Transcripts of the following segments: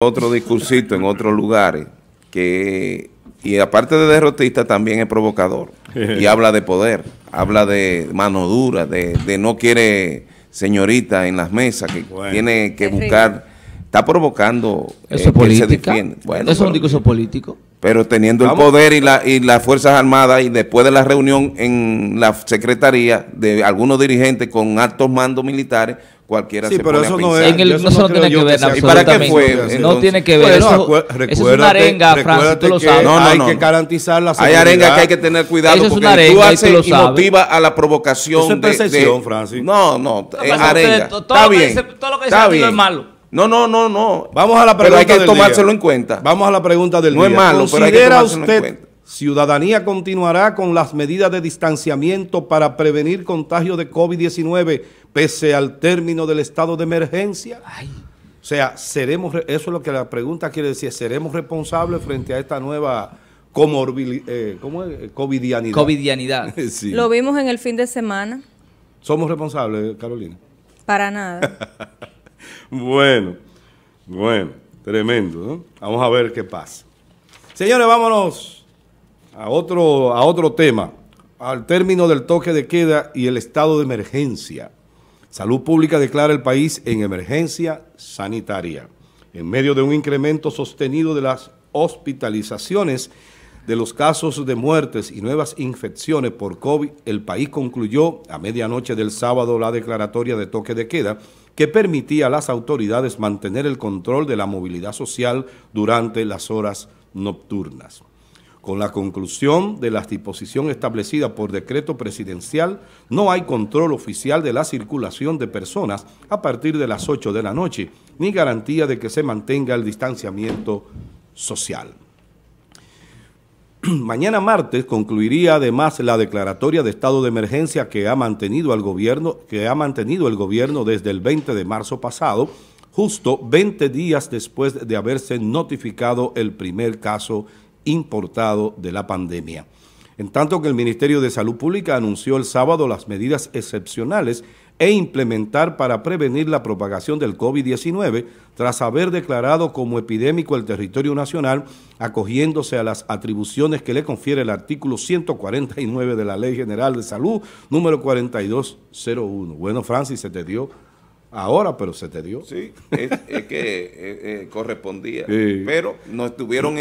Otro discursito en otros lugares, y aparte de derrotista también es provocador, y habla de poder, habla de mano dura, de no quiere señorita en las mesas, que bueno, tiene que buscar, está provocando. Eso es política, bueno, eso es un discurso político. Pero teniendo el poder y las Fuerzas Armadas, y después de la reunión en la secretaría de algunos dirigentes con altos mandos militares, cualquiera se pone a pensar. Sí, pero eso no tiene que ver absolutamente. No tiene que ver, eso es una arenga, Francis, tú lo sabes. Hay que garantizar la seguridad. Hay arengas que hay que tener cuidado, porque tú haces y motiva a la provocación de... Eso es percepción, Francis. No, es arenga. Está bien, todo lo que dice es malo. No. Vamos a la pregunta del día. Pero hay que tomárselo en cuenta. Vamos a la pregunta del día. No es malo, pero hay que tomárselo en cuenta. ¿Ciudadanía continuará con las medidas de distanciamiento para prevenir contagio de COVID-19 pese al término del estado de emergencia? Ay. O sea, eso es lo que la pregunta quiere decir. ¿Seremos responsables frente a esta nueva covidianidad? Sí. Lo vimos en el fin de semana. ¿Somos responsables, Carolina? Para nada. Bueno, tremendo, ¿no? Vamos a ver qué pasa. Señores, vámonos a otro tema, al término del toque de queda y el estado de emergencia. Salud Pública declara el país en emergencia sanitaria, en medio de un incremento sostenido de las hospitalizaciones, de los casos de muertes y nuevas infecciones por COVID. El país concluyó a medianoche del sábado la declaratoria de toque de queda, que permitía a las autoridades mantener el control de la movilidad social durante las horas nocturnas. Con la conclusión de la disposición establecida por decreto presidencial, no hay control oficial de la circulación de personas a partir de las 8 de la noche, ni garantía de que se mantenga el distanciamiento social. Mañana martes concluiría además la declaratoria de estado de emergencia que ha mantenido el gobierno desde el 20 de marzo pasado, justo 20 días después de haberse notificado el primer caso importado de la pandemia. En tanto que el Ministerio de Salud Pública anunció el sábado las medidas excepcionales e implementar para prevenir la propagación del COVID-19 tras haber declarado como epidémico el territorio nacional, acogiéndose a las atribuciones que le confiere el artículo 149 de la Ley General de Salud, número 4201. Bueno, Francis, se te dio ahora, pero se te dio. Sí, es que correspondía, sí. Pero nos estuvieron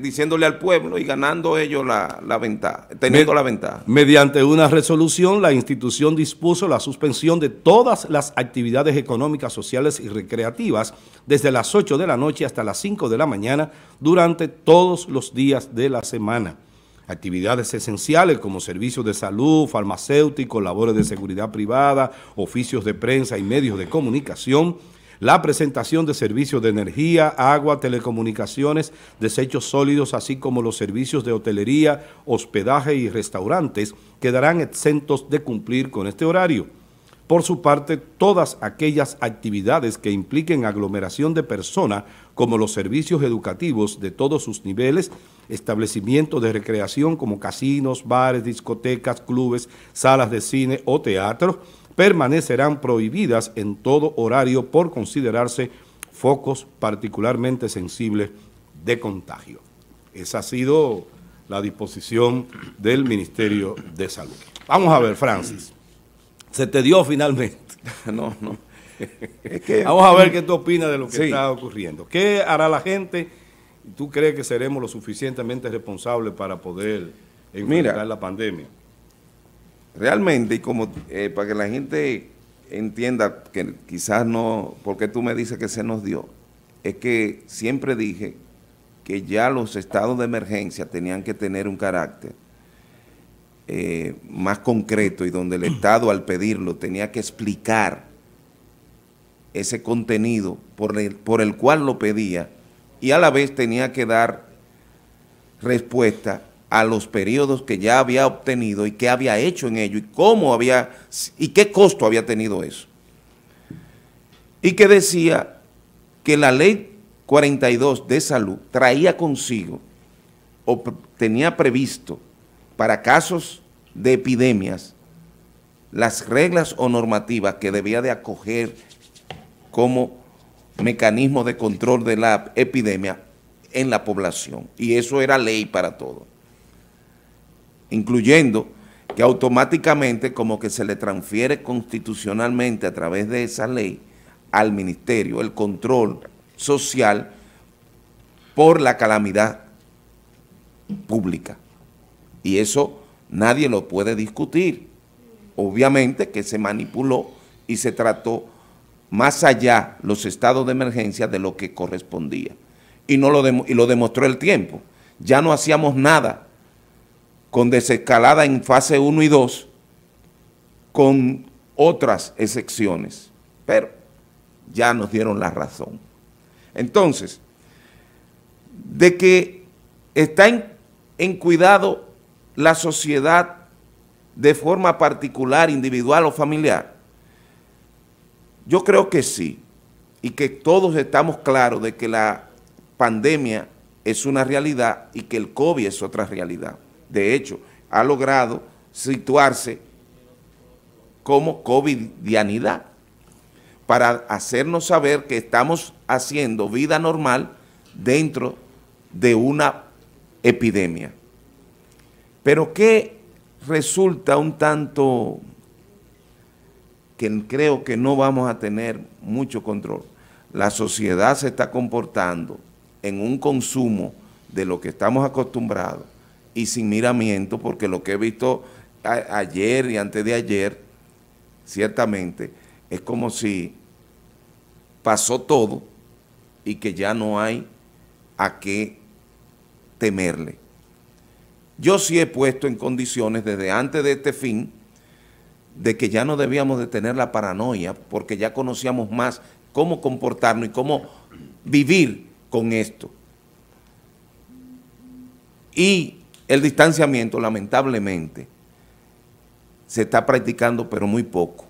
diciéndole al pueblo y ganando ellos la ventaja, teniendo la ventaja. Mediante una resolución, la institución dispuso la suspensión de todas las actividades económicas, sociales y recreativas desde las 8 de la noche hasta las 5 de la mañana durante todos los días de la semana. Actividades esenciales como servicios de salud, farmacéuticos, labores de seguridad privada, oficios de prensa y medios de comunicación, la presentación de servicios de energía, agua, telecomunicaciones, desechos sólidos, así como los servicios de hotelería, hospedaje y restaurantes quedarán exentos de cumplir con este horario. Por su parte, todas aquellas actividades que impliquen aglomeración de personas, como los servicios educativos de todos sus niveles, establecimientos de recreación como casinos, bares, discotecas, clubes, salas de cine o teatro, permanecerán prohibidas en todo horario por considerarse focos particularmente sensibles de contagio. Esa ha sido la disposición del Ministerio de Salud. Vamos a ver, Francis. Se te dio finalmente. No. Es que, vamos a ver qué tú opinas de lo que está ocurriendo. ¿Qué hará la gente? ¿Tú crees que seremos lo suficientemente responsables para poder enfrentar la pandemia? Realmente, y como para que la gente entienda que quizás no, porque tú me dices que se nos dio, es que siempre dije que ya los estados de emergencia tenían que tener un carácter más concreto, y donde el Estado, al pedirlo, tenía que explicar ese contenido por el cual lo pedía, y a la vez tenía que dar respuesta a los periodos que ya había obtenido y qué había hecho en ello y cómo había y qué costo había tenido eso. Y que decía que la Ley 42 de Salud traía consigo o tenía previsto para casos de epidemias, las reglas o normativas que debía de acoger como mecanismos de control de la epidemia en la población, y eso era ley para todos, incluyendo que automáticamente como que se le transfiere constitucionalmente a través de esa ley al ministerio el control social por la calamidad pública, y eso nadie lo puede discutir. Obviamente que se manipuló y se trató más allá los estados de emergencia de lo que correspondía, y lo demostró el tiempo. Ya no hacíamos nada con desescalada en fase 1 y 2, con otras excepciones, pero ya nos dieron la razón. Entonces, de que está en cuidado la sociedad de forma particular, individual o familiar, yo creo que sí, y que todos estamos claros de que la pandemia es una realidad y que el COVID es otra realidad. De hecho, ha logrado situarse como covidianidad para hacernos saber que estamos haciendo vida normal dentro de una epidemia. Pero que resulta un tanto que creo que no vamos a tener mucho control. La sociedad se está comportando en un consumo de lo que estamos acostumbrados y sin miramiento, porque lo que he visto ayer y antes de ayer, ciertamente, es como si pasó todo y que ya no hay a qué temerle. Yo sí he puesto en condiciones desde antes de este fin de que ya no debíamos de tener la paranoia, porque ya conocíamos más cómo comportarnos y cómo vivir con esto. Y el distanciamiento, lamentablemente, se está practicando, pero muy poco.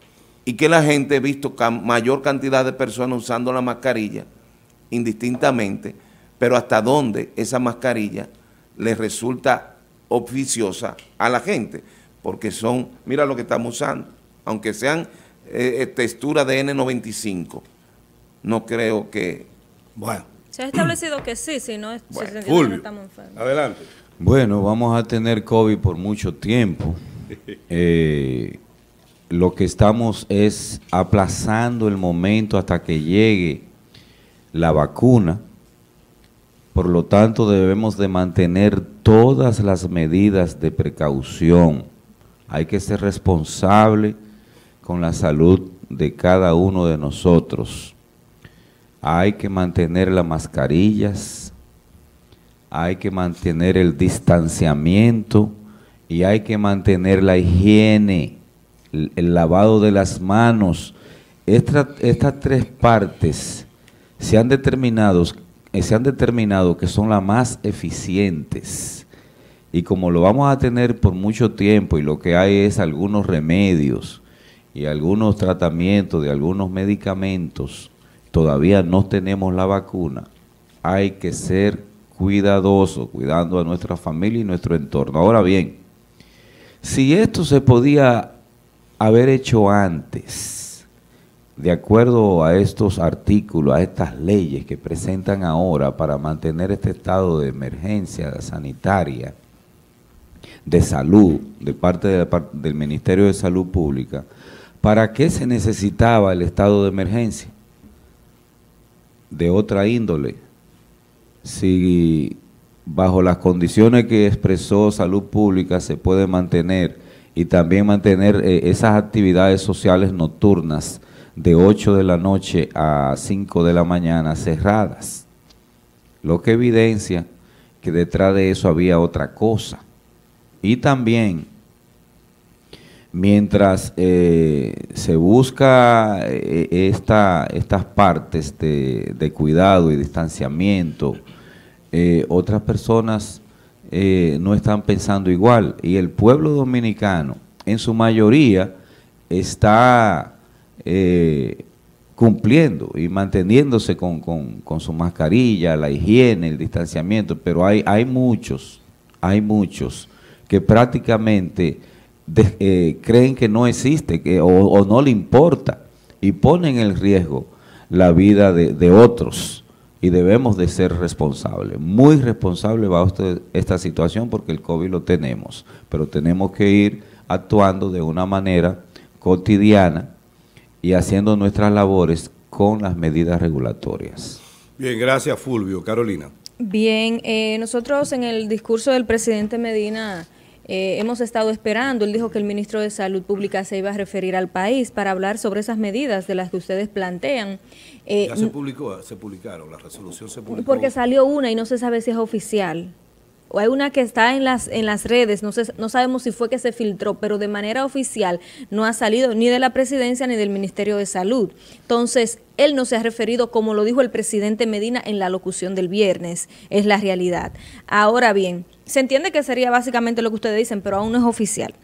Y que la gente ha visto mayor cantidad de personas usando la mascarilla indistintamente, pero hasta dónde esa mascarilla les resulta oficiosa a la gente, porque son, mira lo que estamos usando, aunque sean textura de N95, no creo que... Bueno. Se ha establecido que sí, si no, bueno. Se Fulvio, no estamos enfermos. Adelante. Bueno, vamos a tener COVID por mucho tiempo. Lo que estamos es aplazando el momento hasta que llegue la vacuna. Por lo tanto, debemos de mantener todas las medidas de precaución. Hay que ser responsable con la salud de cada uno de nosotros. Hay que mantener las mascarillas, hay que mantener el distanciamiento y hay que mantener la higiene, el lavado de las manos. Estas tres partes se han determinado que son las más eficientes, y como lo vamos a tener por mucho tiempo y lo que hay es algunos remedios y algunos tratamientos de algunos medicamentos, todavía no tenemos la vacuna, hay que ser cuidadosos, cuidando a nuestra familia y nuestro entorno. Ahora bien, si esto se podía haber hecho antes, de acuerdo a estos artículos, a estas leyes que presentan ahora para mantener este estado de emergencia sanitaria, de salud, de parte del Ministerio de Salud Pública, ¿para qué se necesitaba el estado de emergencia? De otra índole. Si bajo las condiciones que expresó Salud Pública se puede mantener, y también mantener esas actividades sociales nocturnas, de 8 de la noche a 5 de la mañana cerradas, lo que evidencia que detrás de eso había otra cosa. Y también, mientras se busca estas partes de cuidado y distanciamiento, otras personas no están pensando igual, y el pueblo dominicano en su mayoría está cumpliendo y manteniéndose con su mascarilla, la higiene, el distanciamiento, pero hay muchos que prácticamente creen que no existe, o no le importa, y ponen en riesgo la vida de otros, y debemos de ser responsables, muy responsables bajo esta situación, porque el COVID lo tenemos, pero tenemos que ir actuando de una manera cotidiana y haciendo nuestras labores con las medidas regulatorias. Bien, gracias Fulvio. Carolina. Bien, nosotros en el discurso del presidente Medina hemos estado esperando, él dijo que el ministro de Salud Pública se iba a referir al país para hablar sobre esas medidas de las que ustedes plantean. Ya se publicó, se publicaron, la resolución se publicó. Porque salió una y no se sabe si es oficial. O hay una que está en las redes, no sabemos si fue que se filtró, pero de manera oficial no ha salido ni de la presidencia ni del Ministerio de Salud. Entonces, él no se ha referido, como lo dijo el presidente Medina en la locución del viernes, es la realidad. Ahora bien, se entiende que sería básicamente lo que ustedes dicen, pero aún no es oficial.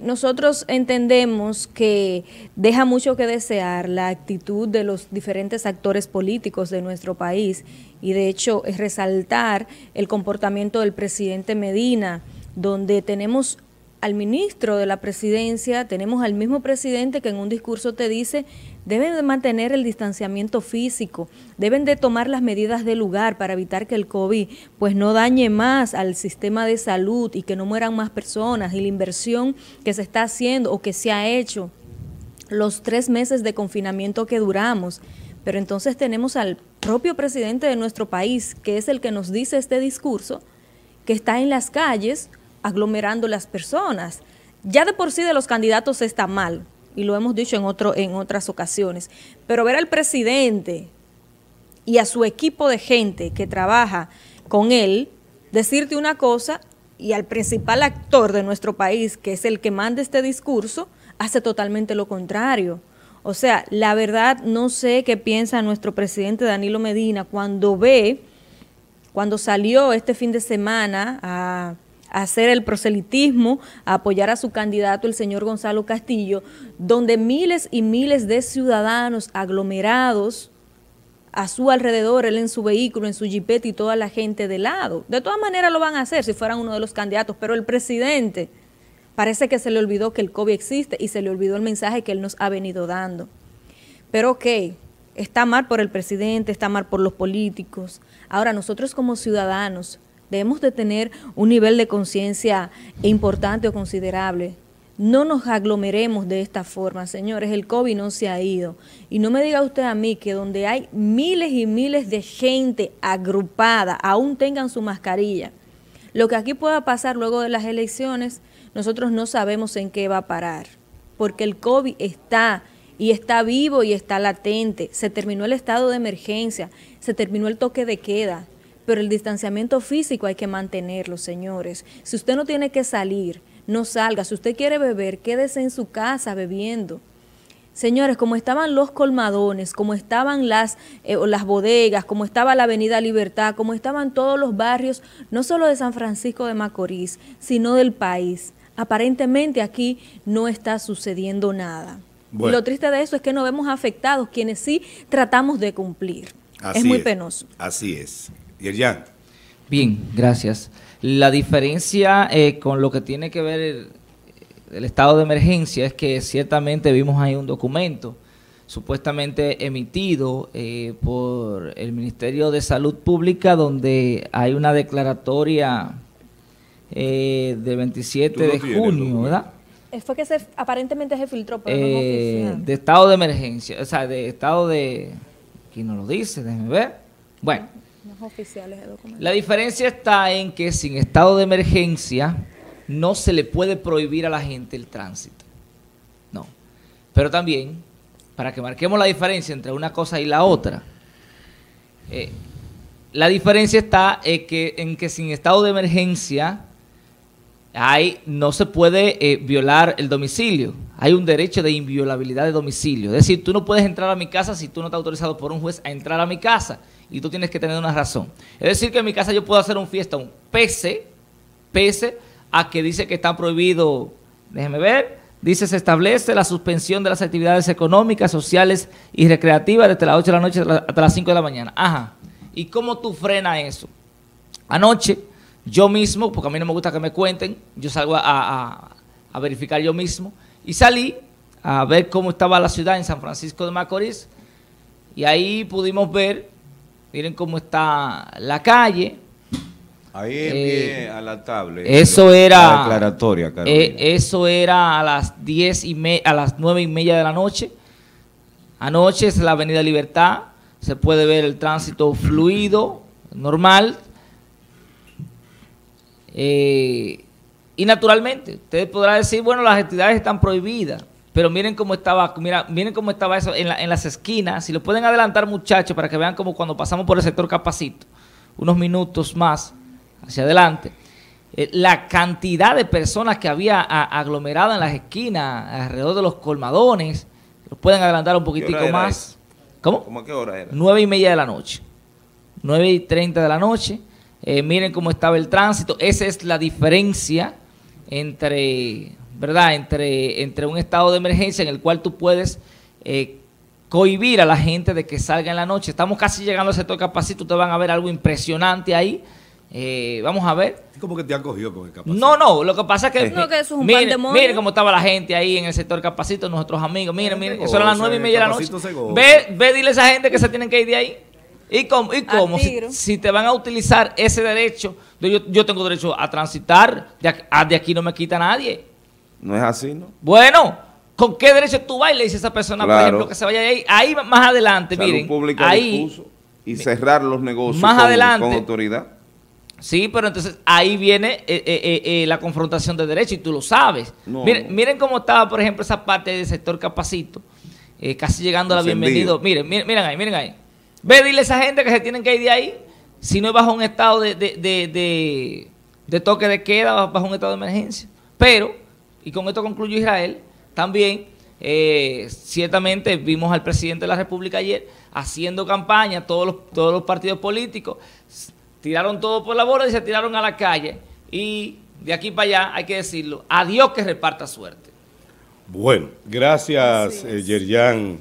Nosotros entendemos que deja mucho que desear la actitud de los diferentes actores políticos de nuestro país, y de hecho es resaltar el comportamiento del presidente Medina, donde tenemos al ministro de la presidencia, tenemos al mismo presidente que en un discurso te dice deben de mantener el distanciamiento físico, deben de tomar las medidas del lugar para evitar que el COVID pues no dañe más al sistema de salud y que no mueran más personas, y la inversión que se está haciendo o que se ha hecho, los 3 meses de confinamiento que duramos. Pero entonces tenemos al propio presidente de nuestro país, que es el que nos dice este discurso, que está en las calles aglomerando las personas. Ya de por sí de los candidatos está mal, y lo hemos dicho en otras ocasiones, pero ver al presidente y a su equipo de gente que trabaja con él decirte una cosa, y al principal actor de nuestro país, que es el que manda este discurso, hace totalmente lo contrario. O sea, la verdad no sé qué piensa nuestro presidente Danilo Medina cuando salió este fin de semana a hacer el proselitismo, a apoyar a su candidato, el señor Gonzalo Castillo, donde miles y miles de ciudadanos aglomerados a su alrededor, él en su vehículo, en su jipeta, y toda la gente de lado. De todas maneras lo van a hacer si fueran uno de los candidatos, pero el presidente parece que se le olvidó que el COVID existe y se le olvidó el mensaje que él nos ha venido dando. Pero ok, está mal por el presidente, está mal por los políticos. Ahora nosotros como ciudadanos debemos de tener un nivel de conciencia importante o considerable. No nos aglomeremos de esta forma, señores, el COVID no se ha ido. Y no me diga usted a mí que donde hay miles y miles de gente agrupada, aún tengan su mascarilla. Lo que aquí pueda pasar luego de las elecciones, nosotros no sabemos en qué va a parar, porque el COVID está y está vivo y está latente. Se terminó el estado de emergencia, se terminó el toque de queda, pero el distanciamiento físico hay que mantenerlo, señores. Si usted no tiene que salir, no salga. Si usted quiere beber, quédese en su casa bebiendo. Señores, como estaban los colmadones, como estaban las bodegas, como estaba la Avenida Libertad, como estaban todos los barrios, no solo de San Francisco de Macorís, sino del país. Aparentemente aquí no está sucediendo nada. Bueno. Y lo triste de eso es que nos vemos afectados, quienes sí tratamos de cumplir. Es muy penoso. Así es. Yerjan. Bien, gracias. La diferencia con lo que tiene que ver el estado de emergencia es que ciertamente vimos ahí un documento supuestamente emitido por el Ministerio de Salud Pública, donde hay una declaratoria de 27 de junio, ¿verdad? Fue que aparentemente se filtró, pero no oficial. De estado de emergencia, o sea, de estado de... ¿Quién nos lo dice? Déjenme ver. Bueno. No es oficial ese documento. La diferencia está en que sin estado de emergencia no se le puede prohibir a la gente el tránsito. No. Pero también, para que marquemos la diferencia entre una cosa y la otra, la diferencia está en que sin estado de emergencia no se puede violar el domicilio. Hay un derecho de inviolabilidad de domicilio. Es decir, tú no puedes entrar a mi casa si tú no estás autorizado por un juez a entrar a mi casa, y tú tienes que tener una razón. Es decir, que en mi casa yo puedo hacer un fiestón, pese a que dice que está prohibido, déjeme ver, dice se establece la suspensión de las actividades económicas, sociales y recreativas desde las 8 de la noche hasta las 5 de la mañana. Ajá, ¿y cómo tú frenas eso? Anoche, yo mismo, porque a mí no me gusta que me cuenten, yo salgo a verificar yo mismo, y salí a ver cómo estaba la ciudad en San Francisco de Macorís, Y ahí pudimos ver, miren cómo está la calle. Ahí envié a la tablet. Eso era... La declaratoria, Carolina. Eso era a las 9:30 de la noche. Anoche es la Avenida Libertad. Se puede ver el tránsito fluido, normal. Y naturalmente, ustedes podrán decir, bueno, las actividades están prohibidas. Pero miren cómo estaba, miren cómo estaba eso en las esquinas. Si lo pueden adelantar, muchachos, para que vean como cuando pasamos por el sector Capacito, unos minutos más hacia adelante, la cantidad de personas que había aglomerada en las esquinas, alrededor de los colmadones. Lo pueden adelantar un poquitico más. ¿Cómo? ¿Cómo qué hora era? 9:30 de la noche. 9:30 de la noche. Miren cómo estaba el tránsito. Esa es la diferencia entre... ¿verdad? Entre un estado de emergencia en el cual tú puedes cohibir a la gente de que salga en la noche. Estamos casi llegando al sector Capacito, ustedes van a ver algo impresionante ahí. Vamos a ver. ¿Cómo que te han cogido con el Capacito? No, lo que pasa es que... No, que eso es un pan de mono. Miren cómo estaba la gente ahí en el sector Capacito, nuestros amigos. Miren, eso eran las 9:30 de la noche. Ve, dile a esa gente que se tienen que ir de ahí. ¿Y cómo? Si te van a utilizar ese derecho, yo tengo derecho a transitar, de aquí no me quita nadie. No es así, ¿no? Bueno, ¿con qué derecho tú vas y le dices a esa persona, claro, por ejemplo, que se vaya de ahí? Ahí más adelante, Salud miren. Pública ahí, dispuso y cerrar los negocios más adelante, con autoridad. Sí, pero entonces ahí viene la confrontación de derechos y tú lo sabes. No. Miren cómo estaba, por ejemplo, esa parte del sector Capacito, casi llegando encendido. A la Bienvenido. Miren ahí. Ve, dile a esa gente que se tienen que ir de ahí, si no es bajo un estado de toque de queda, bajo un estado de emergencia. Pero... Y con esto concluyo, Israel, también ciertamente vimos al presidente de la República ayer haciendo campaña, todos los partidos políticos tiraron todo por la borda y se tiraron a la calle, y de aquí para allá hay que decirlo, adiós que reparta suerte. Bueno, gracias Yerjan,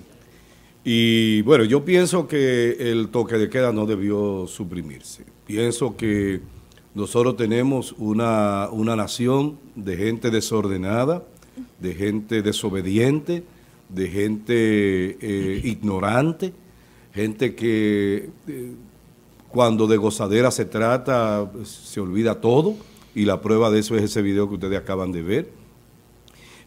y bueno, yo pienso que el toque de queda no debió suprimirse, pienso que nosotros tenemos una nación de gente desordenada, de gente desobediente, de gente ignorante, gente que cuando de gozadera se trata se olvida todo, y la prueba de eso es ese video que ustedes acaban de ver.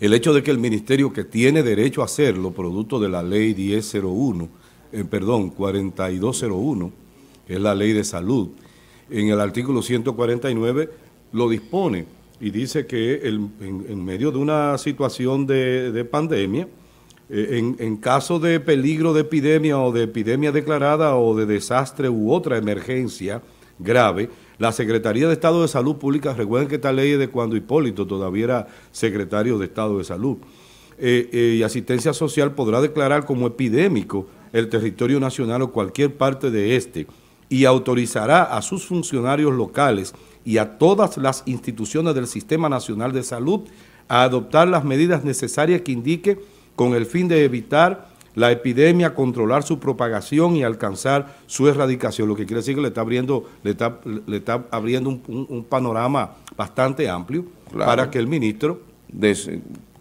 El hecho de que el ministerio, que tiene derecho a hacerlo, producto de la ley 4201, que es la ley de salud, en el artículo 149 lo dispone y dice que en medio de una situación de pandemia, en caso de peligro de epidemia o de epidemia declarada o de desastre u otra emergencia grave, la Secretaría de Estado de Salud Pública, recuerden que esta ley es de cuando Hipólito todavía era secretario de Estado de Salud, y Asistencia Social podrá declarar como epidémico el territorio nacional o cualquier parte de este, y autorizará a sus funcionarios locales y a todas las instituciones del Sistema Nacional de Salud a adoptar las medidas necesarias que indique con el fin de evitar la epidemia, controlar su propagación y alcanzar su erradicación. Lo que quiere decir que le está abriendo un panorama bastante amplio, claro, para que el ministro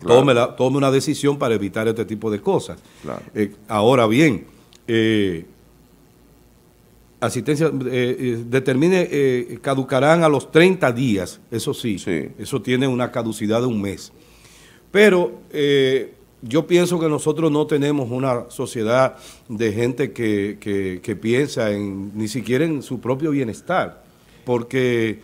tome una decisión para evitar este tipo de cosas. Claro. Ahora bien, asistencia, determine, caducarán a los 30 días, eso sí, eso tiene una caducidad de un mes. Pero yo pienso que nosotros no tenemos una sociedad de gente que piensa ni siquiera en su propio bienestar, porque,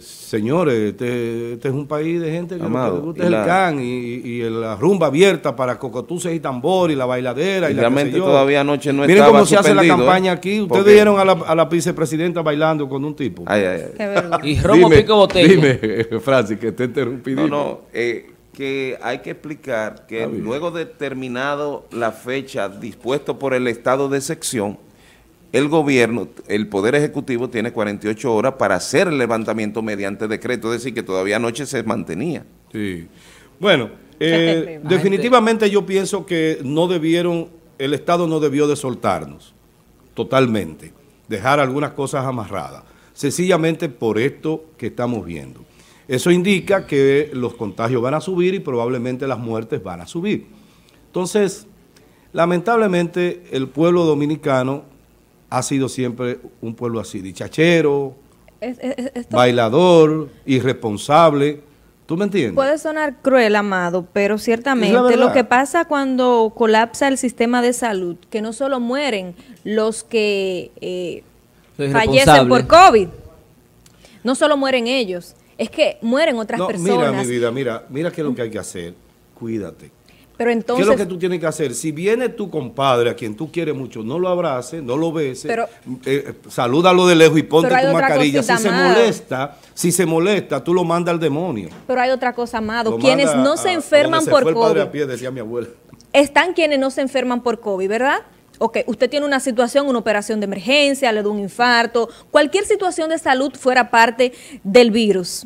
señores, este es un país de gente que amado, no gusta el can y la rumba abierta para cocotuces y tambor y la bailadera. Y realmente todavía anoche no miren estaba suspendido. Miren cómo se hace la campaña aquí. Ustedes vieron a la vicepresidenta bailando con un tipo. Ay. Y Romo Pico Botella. Dime, Francis, que te interrumpí. No, que hay que explicar que luego de terminado la fecha dispuesto por el estado de sección, el gobierno, el Poder Ejecutivo tiene 48 horas para hacer el levantamiento mediante decreto, es decir, que todavía anoche se mantenía. Sí. Bueno, definitivamente yo pienso que el Estado no debió de soltarnos totalmente, dejar algunas cosas amarradas, sencillamente por esto que estamos viendo. Eso indica que los contagios van a subir y probablemente las muertes van a subir. Entonces, Lamentablemente, el pueblo dominicano ha sido siempre un pueblo así, dicharachero, bailador, irresponsable. ¿Tú me entiendes? Puede sonar cruel, Amado, pero ciertamente lo que pasa cuando colapsa el sistema de salud, que no solo mueren los que fallecen por COVID, no solo mueren ellos, es que mueren otras personas. Mira, mi vida, mira qué es lo que hay que hacer, cuídate. Pero entonces, ¿qué es lo que tú tienes que hacer? Si viene tu compadre, a quien tú quieres mucho, no lo abraces, no lo beses, salúdalo de lejos y ponte tu mascarilla. Si se molesta, tú lo mandas al demonio. Pero hay otra cosa, Amado. Quienes no se enferman por COVID. Padre a pie, decía mi abuela. Están quienes no se enferman por COVID, ¿verdad? Ok, usted tiene una situación, una operación de emergencia, le da un infarto, cualquier situación de salud fuera parte del virus.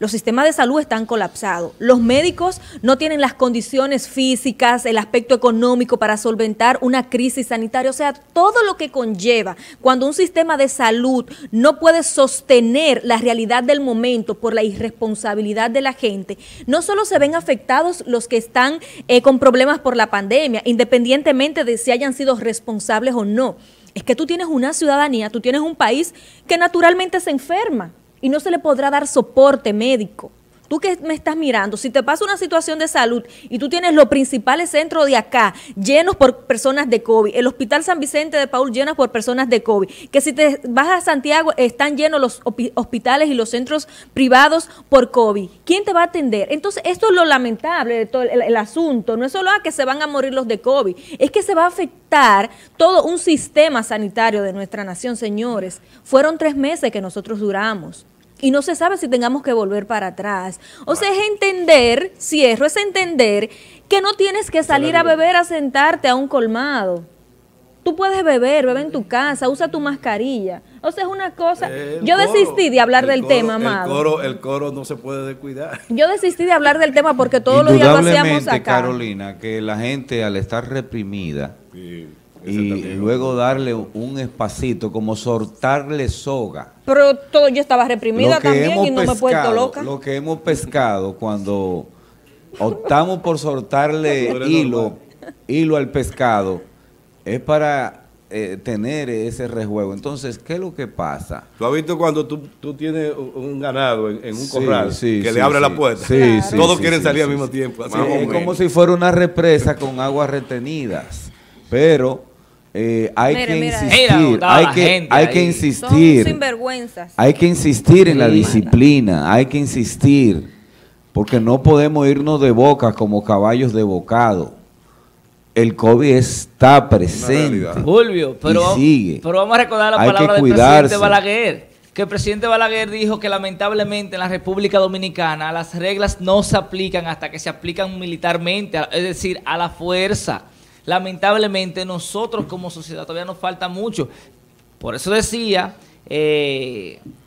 Los sistemas de salud están colapsados. Los médicos no tienen las condiciones físicas, el aspecto económico para solventar una crisis sanitaria. O sea, todo lo que conlleva cuando un sistema de salud no puede sostener la realidad del momento por la irresponsabilidad de la gente. No solo se ven afectados los que están con problemas por la pandemia, independientemente de si hayan sido responsables o no. Es que tú tienes una ciudadanía, tú tienes un país que naturalmente se enferma y no se le podrá dar soporte médico. Tú que me estás mirando, si te pasa una situación de salud y tú tienes los principales centros de acá llenos por personas de COVID, el hospital San Vicente de Paul lleno por personas de COVID, que si te vas a Santiago están llenos los hospitales y los centros privados por COVID, ¿quién te va a atender? Entonces esto es lo lamentable de todo el asunto, no es solo que se van a morir los de COVID, es que se va a afectar todo un sistema sanitario de nuestra nación, señores. Fueron 3 meses que nosotros duramos. Y no se sabe si tengamos que volver para atrás. O sea, es entender, es entender que no tienes que salir a beber, a sentarte a un colmado. Tú puedes beber, bebe en tu casa, usa tu mascarilla. O sea, es una cosa... Yo desistí de hablar del tema, Amado. El coro no se puede descuidar. Yo desistí de hablar del tema porque todos los días lo hacíamos acá. Carolina, que la gente al estar reprimida y luego darle un espacito, como soltarle soga. Pero todo, yo estaba reprimida también y no me he puesto loca. Lo que hemos pescado cuando optamos por soltarle hilo al pescado es para tener ese rejuego. Entonces, ¿qué es lo que pasa? ¿Tú has visto cuando tú tienes un ganado en un corral que le abre la puerta? Todos quieren salir al mismo tiempo. Así es como si fuera una represa con aguas retenidas. Pero... hay que insistir en la disciplina, hay que insistir, porque no podemos irnos de boca como caballos de bocado. El COVID está presente, Julio, pero vamos a recordar la palabra del presidente Balaguer, que el presidente Balaguer dijo que lamentablemente en la República Dominicana las reglas no se aplican hasta que se aplican militarmente, es decir, a la fuerza. Lamentablemente nosotros como sociedad todavía nos falta mucho. Por eso decía,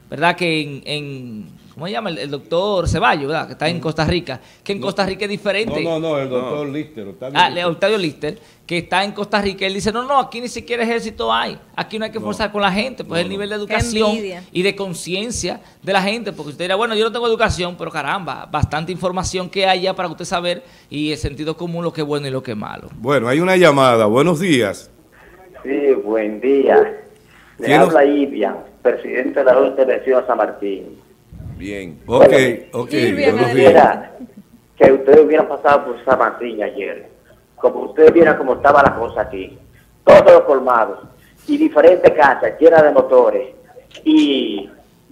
¿verdad? Que ¿cómo se llama? El doctor Ceballos, ¿verdad? Que está en Costa Rica. Que en Costa Rica es diferente. No, el doctor Lister. Octavio Lister, que está en Costa Rica. Él dice, no, aquí ni siquiera ejército hay. Aquí no hay que forzar con la gente. Pues el nivel de educación y de conciencia de la gente. Porque usted dirá, bueno, yo no tengo educación, pero caramba, bastante información que hay ya para usted saber y el sentido común, lo que es bueno y lo que es malo. Bueno, hay una llamada. Buenos días. Sí, buen día. Le habla Ivian, presidente de la Junta de Vecinos San Martín. Bien, Mira, que ustedes hubieran pasado por San Martín ayer, como ustedes vieran cómo estaba la cosa aquí, todos los colmados y diferentes casas llenas de motores y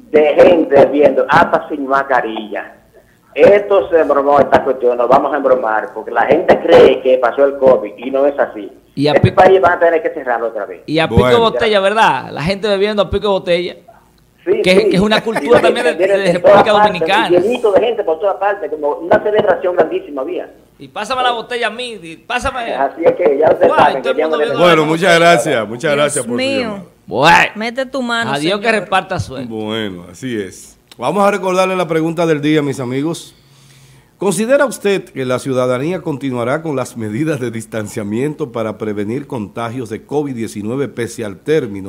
de gente viendo, hasta sin mascarilla. Esto se embromó, esta cuestión, nos vamos a embromar, porque la gente cree que pasó el COVID y no es así. Y este país va a tener que cerrarlo otra vez. Y a pico de botella, ¿verdad? La gente bebiendo a pico de botella. Sí, que es una cultura también de República Dominicana. Llenito de gente por todas partes, como una celebración grandísima había. Y pásame la botella a mí, pásame. Así es que ya ustedes saben. Bueno, muchas gracias por su llamada. Bueno, mete tu mano. Adiós, que reparta suerte. Bueno, así es. Vamos a recordarle la pregunta del día, mis amigos. ¿Considera usted que la ciudadanía continuará con las medidas de distanciamiento para prevenir contagios de COVID-19 pese al término